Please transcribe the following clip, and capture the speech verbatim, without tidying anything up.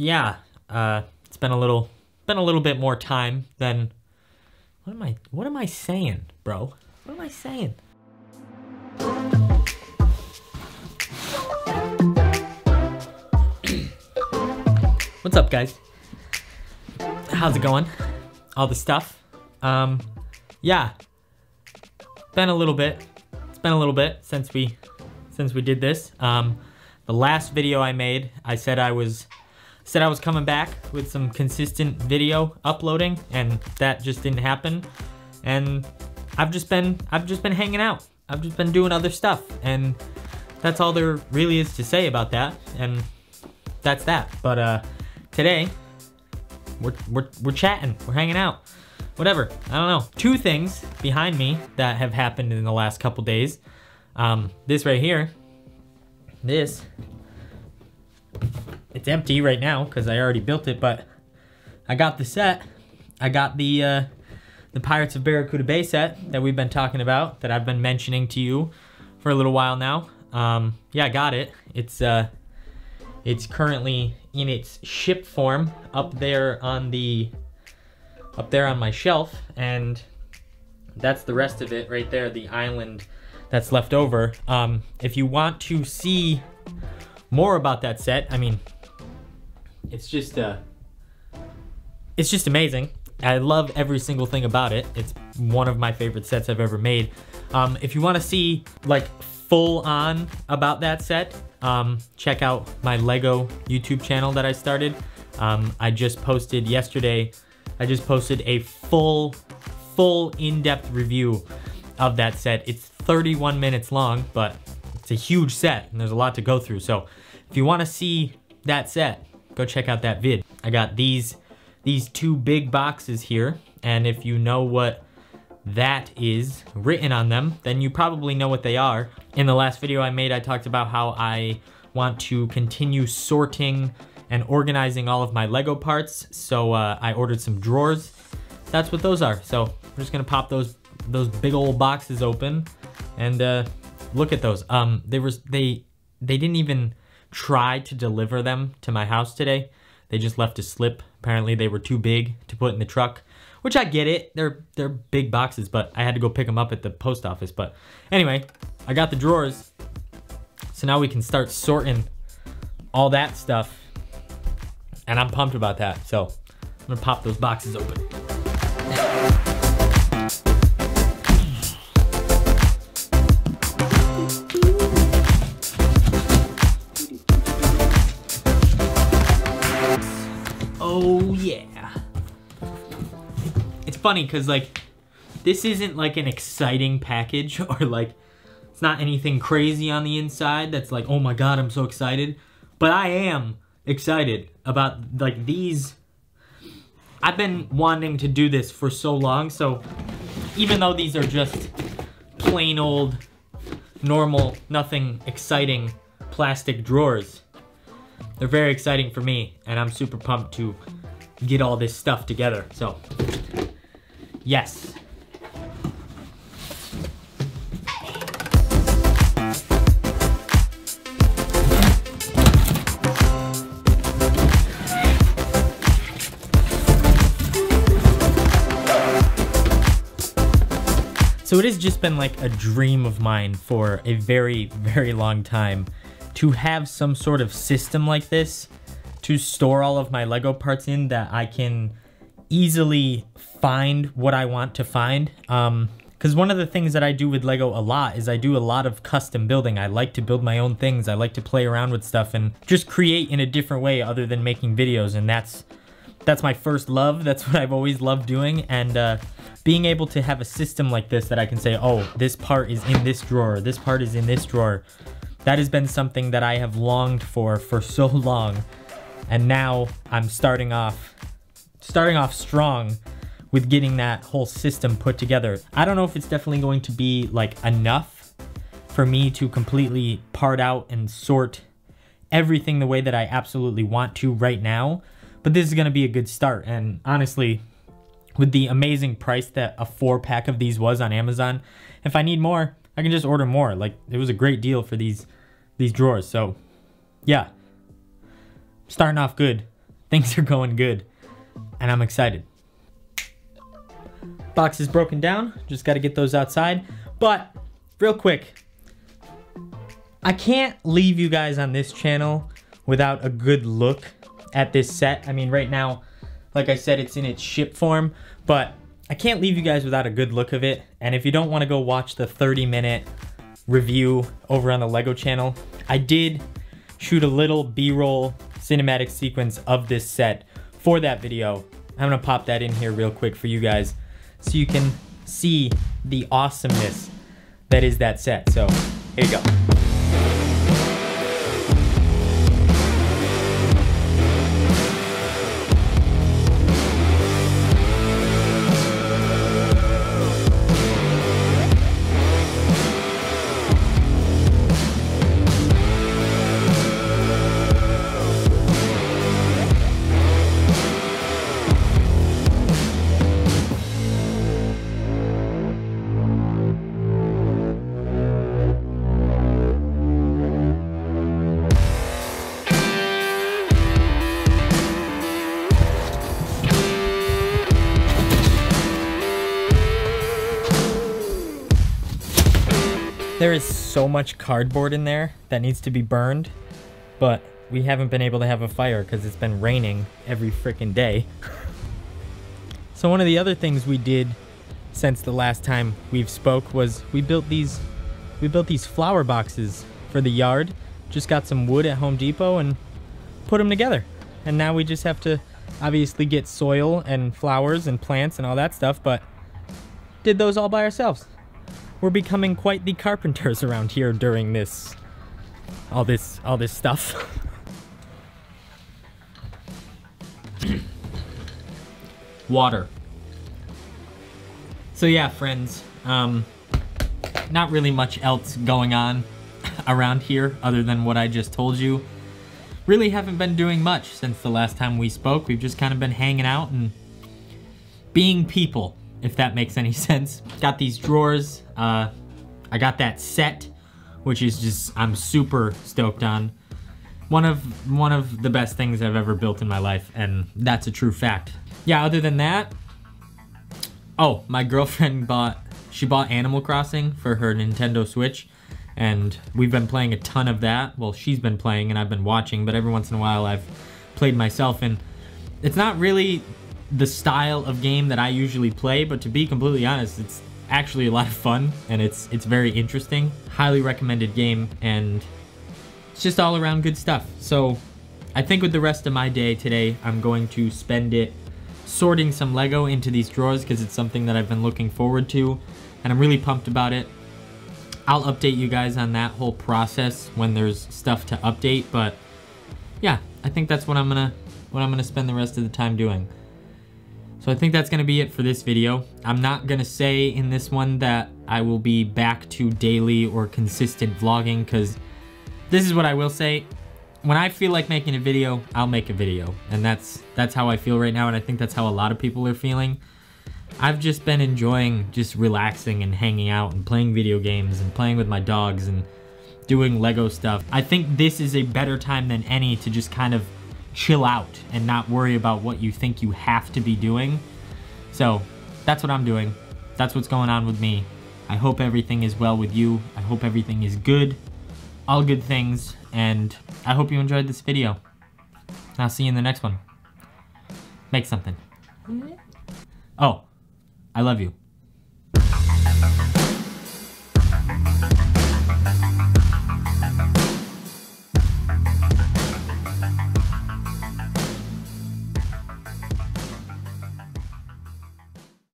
yeah, uh, it's been a little, been a little bit more time than, what am I, what am I saying, bro? What am I saying? What's up, guys? How's it going? All the stuff. Um, yeah, been a little bit. It's been a little bit since we, since we did this. Um, the last video I made, I said I was, said I was coming back with some consistent video uploading, and that just didn't happen. And I've just been, I've just been hanging out. I've just been doing other stuff, and that's all there really is to say about that. And that's that. But uh, today. We're, we're, we're chatting, we're hanging out, whatever, I don't know. Two things behind me that have happened in the last couple days. Um, this right here, this, it's empty right now because I already built it, but I got the set. I got the, uh, the Pirates of Barracuda Bay set that we've been talking about, that I've been mentioning to you for a little while now. Um, yeah, I got it. It's, uh, it's currently in its ship form up there on the up there on my shelf, and that's the rest of it right there, the island that's left over. Um, if you want to see more about that set, I mean, it's just uh, it's just amazing. I love every single thing about it. It's one of my favorite sets I've ever made. Um, if you want to see like full on about that set, um, check out my LEGO YouTube channel that I started. Um, I just posted yesterday, I just posted a full, full in-depth review of that set. It's thirty-one minutes long, but it's a huge set and there's a lot to go through. So if you want to see that set, go check out that vid. I got these, these two big boxes here. And if you know what that is written on them, then you probably know what they are. In the last video I made, I talked about how I want to continue sorting and organizing all of my LEGO parts. So uh, I ordered some drawers. That's what those are. So I'm just gonna pop those those big old boxes open and uh, look at those. Um, they were they they didn't even try to deliver them to my house today. They just left a slip. Apparently they were too big to put in the truck, which I get it. They're they're big boxes, but I had to go pick them up at the post office. But anyway, I got the drawers, so now we can start sorting all that stuff, and I'm pumped about that. So I'm gonna pop those boxes open. Oh yeah. It's funny because like this isn't like an exciting package or like it's not anything crazy on the inside that's like, oh my God, I'm so excited. But I am excited about like these. I've been wanting to do this for so long. So even though these are just plain old, normal, nothing exciting plastic drawers, they're very exciting for me. And I'm super pumped to get all this stuff together. So yes. So it has just been like a dream of mine for a very, very long time to have some sort of system like this to store all of my LEGO parts in, that I can easily find what I want to find. Um, because one of the things that I do with LEGO a lot is I do a lot of custom building. I like to build my own things. I like to play around with stuff and just create in a different way other than making videos. And that's that's my first love. That's what I've always loved doing. And uh, being able to have a system like this that I can say, oh, this part is in this drawer, this part is in this drawer, that has been something that I have longed for for so long. And now I'm starting off, starting off strong with getting that whole system put together. I don't know if it's definitely going to be like enough for me to completely part out and sort everything the way that I absolutely want to right now, but this is gonna be a good start. And honestly, with the amazing price that a four pack of these was on Amazon, if I need more, I can just order more. Like, it was a great deal for these, these drawers. So yeah, starting off good. Things are going good and I'm excited. Box is broken down, just got to get those outside. But real quick, I can't leave you guys on this channel without a good look at this set. I mean, right now, like I said, it's in its ship form, but I can't leave you guys without a good look of it. And if you don't want to go watch the thirty minute review over on the LEGO channel, I did shoot a little B-roll cinematic sequence of this set for that video. I'm gonna pop that in here real quick for you guys so you can see the awesomeness that is that set. So here you go. There is so much cardboard in there that needs to be burned, but we haven't been able to have a fire because it's been raining every freaking day. So one of the other things we did since the last time we've spoke was we built these we built these flower boxes for the yard. Just got some wood at Home Depot and put them together. And now we just have to obviously get soil and flowers and plants and all that stuff, but did those all by ourselves. We're becoming quite the carpenters around here during this, all this, all this stuff. Water. So yeah, friends, um, not really much else going on around here other than what I just told you. Really haven't been doing much since the last time we spoke. We've just kind of been hanging out and being people, if that makes any sense. Got these drawers. Uh, I got that set, which is just, I'm super stoked on. One of, one of the best things I've ever built in my life, and that's a true fact. Yeah, other than that, oh, my girlfriend bought, she bought Animal Crossing for her Nintendo Switch, and we've been playing a ton of that. Well, she's been playing and I've been watching, but every once in a while I've played myself, and it's not really the style of game that I usually play, but to be completely honest, it's actually a lot of fun and it's it's very interesting. Highly recommended game, and it's just all around good stuff. So I think with the rest of my day today, I'm going to spend it sorting some LEGO into these drawers because it's something that I've been looking forward to and I'm really pumped about it. I'll update you guys on that whole process when there's stuff to update, but yeah, I think that's what I'm gonna what I'm gonna spend the rest of the time doing. So I think that's gonna be it for this video. I'm not gonna say in this one that I will be back to daily or consistent vlogging, because this is what I will say. When I feel like making a video, I'll make a video. And that's that's how I feel right now, and I think that's how a lot of people are feeling. I've just been enjoying just relaxing and hanging out and playing video games and playing with my dogs and doing LEGO stuff. I think this is a better time than any to just kind of chill out and not worry about what you think you have to be doing. So that's what I'm doing. That's what's going on with me. I hope everything is well with you. I hope everything is good. All good things. And I hope you enjoyed this video. I'll see you in the next one. Make something. Oh, I love you.